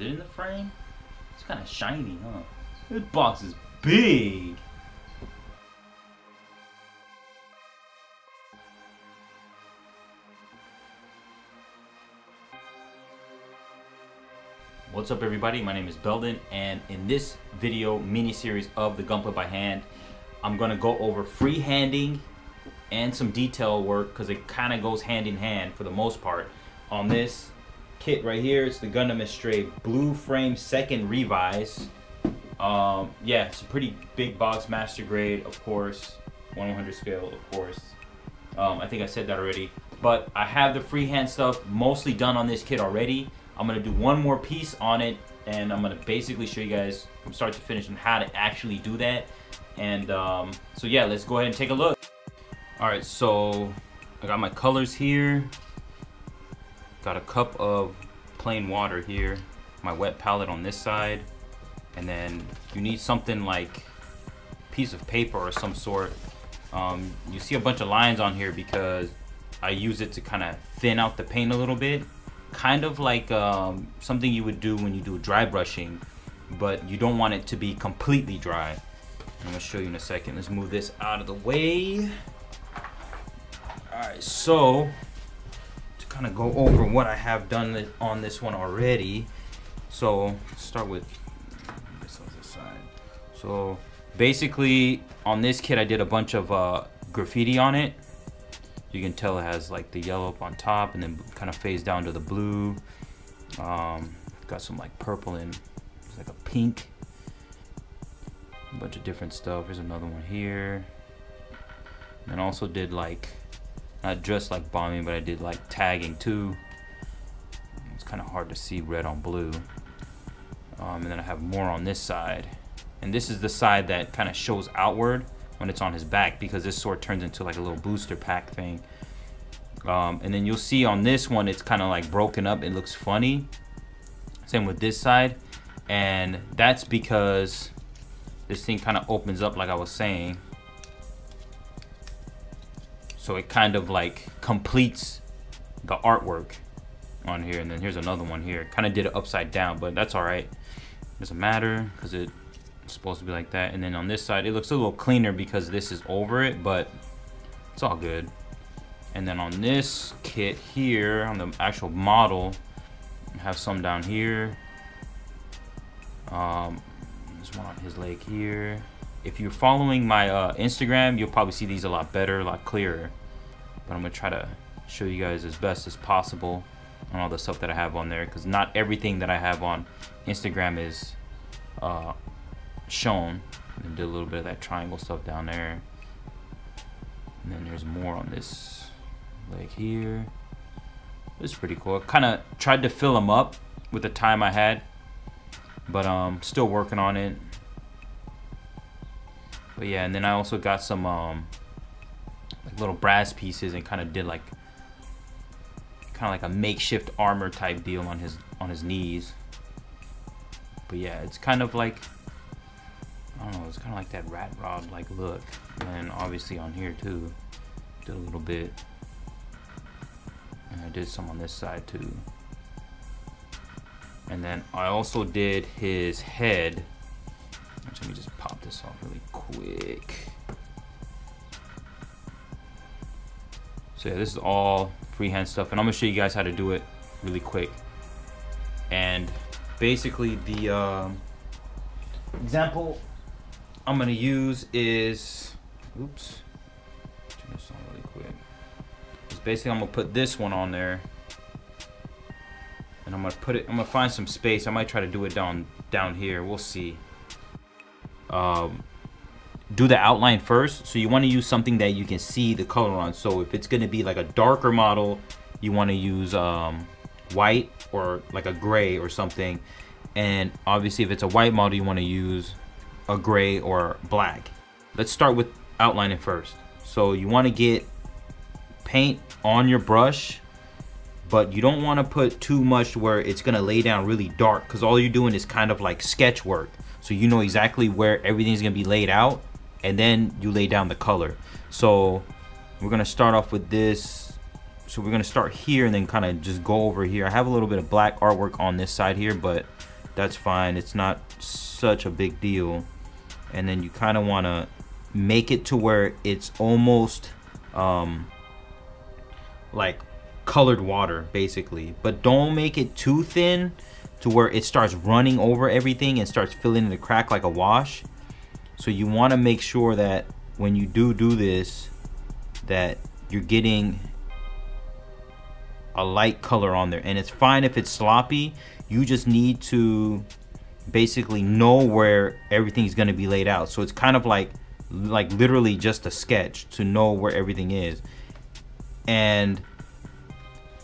Is it in the frame? It's kind of shiny, huh? This box is big. What's up everybody, my name is Belden, and in this video mini-series of the gunpla by hand, I'm gonna go over freehanding and some detail work because it kind of goes hand in hand for the most part. On this kit right here, it's the Gundam Astray Blue Frame 2nd Revise. Yeah, it's a pretty big box, master grade, of course, 1/100 scale, of course. I think I said that already, but I have the freehand stuff mostly done on this kit already. I'm gonna do one more piece on it, and I'm gonna basically show you guys from start to finish on how to actually do that. And so yeah, let's go ahead and take a look. All right, so I got my colors here. Got a cup of plain water here, my wet palette on this side, and then you need something like a piece of paper or some sort. You see a bunch of lines on here because I use it to kind of thin out the paint a little bit. Kind of like something you would do when you do dry brushing, but you don't want it to be completely dry. I'm gonna show you in a second. Let's move this out of the way. All right, so to kind of go over what I have done on this one already. So start with this on this side. So basically on this kit, I did a bunch of graffiti on it. You can tell it has like the yellow up on top and then kind of fades down to the blue. Got some like purple and it's like a pink. A bunch of different stuff. Here's another one here. And also did like, not just like bombing, but I did like tagging too. It's kind of hard to see red on blue. And then I have more on this side. And this is the side that kind of shows outward when it's on his back, because this sword turns into like a little booster pack thing. And then you'll see on this one, it's kind of like broken up. It looks funny. Same with this side. And that's because this thing kind of opens up like I was saying. So it kind of like completes the artwork on here. And then here's another one here. Kind of did it upside down, but that's all right. Doesn't matter because it supposed to be like that. And then on this side it looks a little cleaner because this is over it, but it's all good. And then on this kit here, on the actual model, I have some down here. There's one on his leg here. If you're following my Instagram, you'll probably see these a lot better, a lot clearer, but I'm gonna try to show you guys as best as possible on all the stuff that I have on there, because not everything that I have on Instagram is shown. And did a little bit of that triangle stuff down there, and then there's more on this leg here. It's pretty cool. I kind of tried to fill them up with the time I had, but still working on it. But yeah, and then I also got some like little brass pieces and kind of did like a makeshift armor type deal on his knees. But yeah, it's kind of like, I don't know, it's kind of like that rat rod like look. And obviously on here too, did a little bit. And I did some on this side too. And then I also did his head. Let me just pop this off really quick. So yeah, this is all freehand stuff, and I'm gonna show you guys how to do it really quick. And basically the example I'm gonna use is, oops, turn this on really quick. It's basically, I'm gonna put this one on there, and I'm gonna find some space. I might try to do it down here. We'll see. Do the outline first. So you want to use something that you can see the color on. So if it's gonna be like a darker model, you want to use white or like a gray or something. And obviously if it's a white model, you want to use a gray or black. Let's start with outlining first. So you want to get paint on your brush, but you don't want to put too much where it's going to lay down really dark, because all you're doing is kind of like sketch work. So you know exactly where everything's going to be laid out, and then you lay down the color. So we're going to start off with this. So we're going to start here and then kind of just go over here. I have a little bit of black artwork on this side here, but that's fine. It's not such a big deal. And then you kind of want to make it to where it's almost like colored water, basically. But don't make it too thin to where it starts running over everything and starts filling the crack like a wash. So you want to make sure that when you do this, that you're getting a light color on there. And it's fine if it's sloppy. You just need to basically know where everything's going to be laid out. So it's kind of like literally just a sketch to know where everything is. And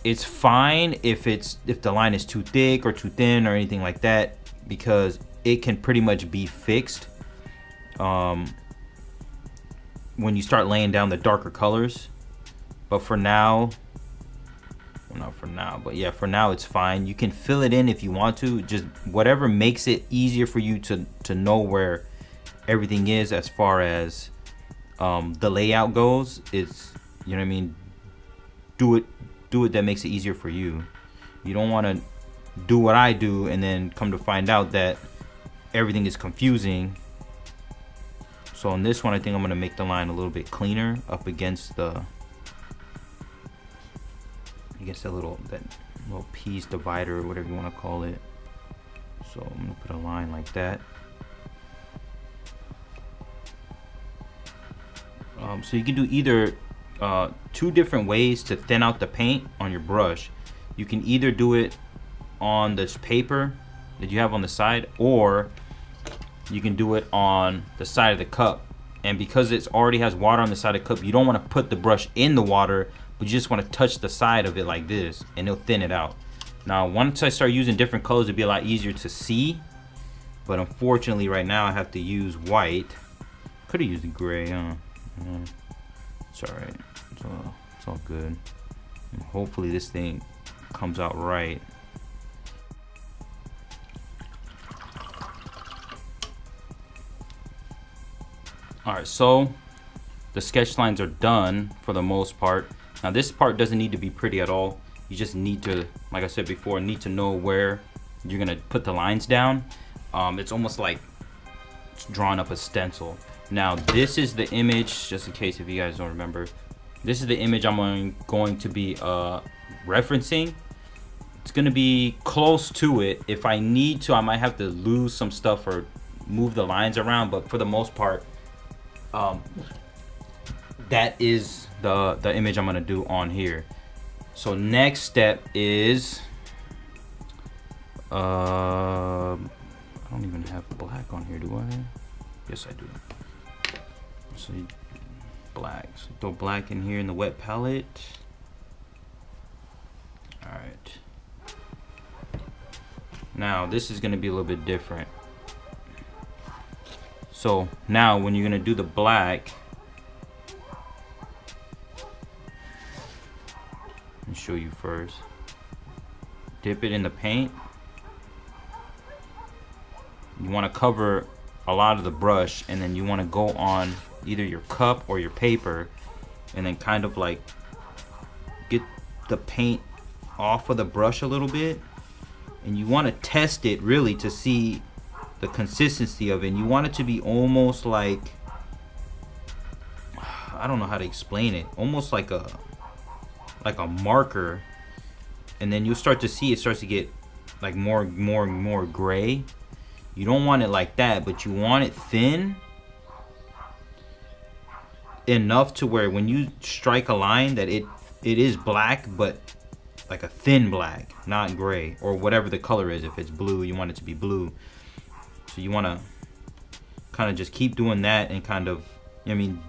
it's fine if the line is too thick or too thin or anything like that, because it can pretty much be fixed when you start laying down the darker colors. But for now, well, not for now, but yeah, for now it's fine. You can fill it in if you want to, just whatever makes it easier for you to know where everything is as far as the layout goes. It's, you know what I mean, do it that makes it easier for you. You don't want to do what I do and then come to find out that everything is confusing. So on this one, I think I'm going to make the line a little bit cleaner up against the that little piece divider or whatever you want to call it. So I'm going to put a line like that. So you can do either two different ways to thin out the paint on your brush. You can either do it on this paper that you have on the side, or you can do it on the side of the cup. And because it already has water on the side of the cup, you don't want to put the brush in the water, but you just want to touch the side of it like this, and it'll thin it out. Now, once I start using different colors, it'll be a lot easier to see. But unfortunately, right now I have to use white. Could have used gray, huh? It's all right. It's all good. And hopefully this thing comes out right. All right, so the sketch lines are done for the most part. Now this part doesn't need to be pretty at all. You just need to, like I said before, need to know where you're gonna put the lines down. It's almost like it's drawn up a stencil. Now this is the image, just in case if you guys don't remember, this is the image I'm going to be referencing. It's gonna be close to it. If I need to, I might have to lose some stuff or move the lines around, but for the most part, that is the image I'm gonna do on here. So next step is I don't even have black on here, do I? Yes, I do. So black, so throw black in here in the wet palette. All right, now this is gonna be a little bit different. So now when you're gonna do the black, let me show you first. Dip it in the paint. You wanna cover a lot of the brush, and then you wanna go on either your cup or your paper, and then kind of like get the paint off of the brush a little bit. And you wanna test it really to see the consistency of it, and you want it to be almost like, I don't know how to explain it, almost like a marker. And then you'll start to see it starts to get like more gray. You don't want it like that, but you want it thin enough to where when you strike a line that it is black, but like a thin black, not gray or whatever the color is. If it's blue, you want it to be blue. So you want to kind of just keep doing that, and kind of, I mean,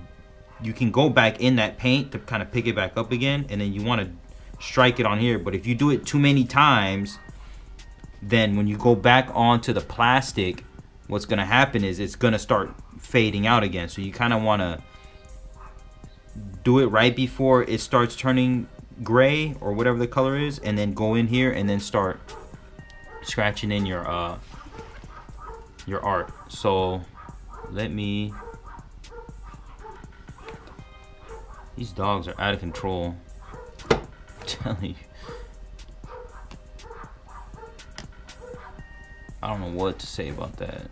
you can go back in that paint to kind of pick it back up again, and then you want to strike it on here. But if you do it too many times, then when you go back onto the plastic, what's going to happen is it's going to start fading out again. So you kind of want to do it right before it starts turning gray or whatever the color is, and then go in here and then start scratching in your art. So let me, these dogs are out of control, I'm telling you. I don't know what to say about that.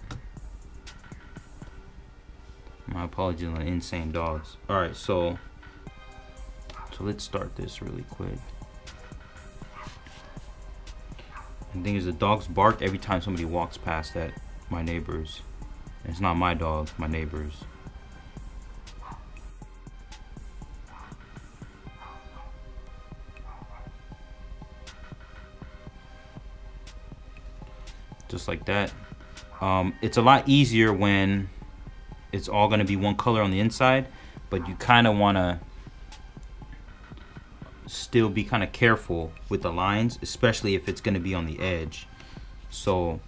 My apologies on the insane dogs. All right, so let's start this really quick. The thing is, the dogs bark every time somebody walks past that, my neighbors. And it's not my dog, my neighbors. Just like that. It's a lot easier when it's all gonna be one color on the inside, but you kinda wanna still be kind of careful with the lines, especially if it's going to be on the edge. So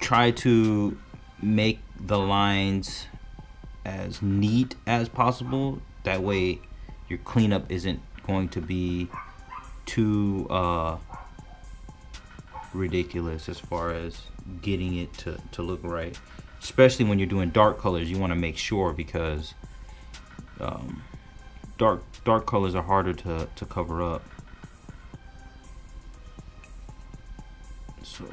try to make the lines as neat as possible, that way your cleanup isn't going to be too ridiculous as far as getting it to look right, especially when you're doing dark colors. You want to make sure, because dark colors are harder to cover up. So